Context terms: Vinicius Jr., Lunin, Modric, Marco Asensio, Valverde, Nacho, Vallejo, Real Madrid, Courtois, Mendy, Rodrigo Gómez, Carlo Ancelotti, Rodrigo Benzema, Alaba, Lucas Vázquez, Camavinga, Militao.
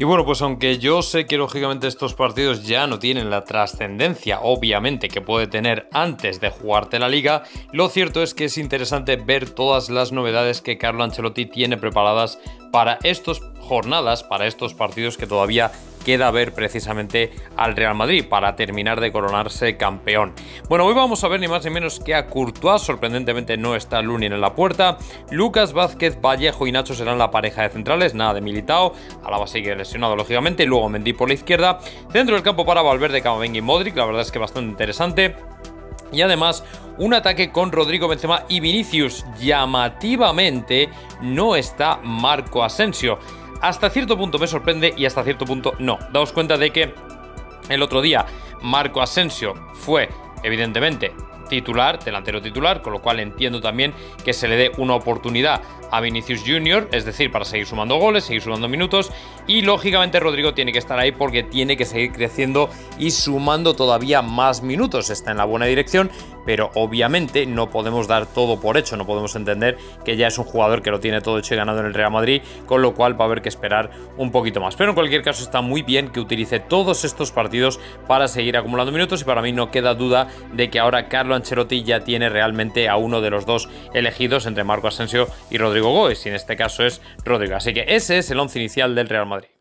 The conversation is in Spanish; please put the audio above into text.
Y bueno, pues aunque yo sé que lógicamente estos partidos ya no tienen la trascendencia, obviamente, que puede tener antes de jugarte la liga, lo cierto es que es interesante ver todas las novedades que Carlo Ancelotti tiene preparadas para estas jornadas, para estos partidos que todavía queda ver precisamente al Real Madrid para terminar de coronarse campeón. Bueno, hoy vamos a ver ni más ni menos que a Courtois. Sorprendentemente no está Lunin en la puerta. Lucas Vázquez, Vallejo y Nacho serán la pareja de centrales, nada de Militao. Alaba sigue lesionado lógicamente, luego Mendy por la izquierda. Centro del campo para Valverde, Camavinga y Modric, la verdad es que bastante interesante. Y además, un ataque con Rodrigo Benzema y Vinicius. Llamativamente no está Marco Asensio. Hasta cierto punto me sorprende y hasta cierto punto no. Daos cuenta de que el otro día Marco Asensio fue, evidentemente, titular, delantero titular, con lo cual entiendo también que se le dé una oportunidad a Vinicius Jr., es decir, para seguir sumando goles, seguir sumando minutos, y lógicamente Rodrigo tiene que estar ahí porque tiene que seguir creciendo y sumando todavía más minutos. Está en la buena dirección, pero obviamente no podemos dar todo por hecho, no podemos entender que ya es un jugador que lo tiene todo hecho y ganado en el Real Madrid, con lo cual va a haber que esperar un poquito más. Pero en cualquier caso está muy bien que utilice todos estos partidos para seguir acumulando minutos y para mí no queda duda de que ahora Carlo Ancelotti ya tiene realmente a uno de los dos elegidos entre Marco Asensio y Rodrigo Gómez, y en este caso es Rodrigo. Así que ese es el once inicial del Real Madrid.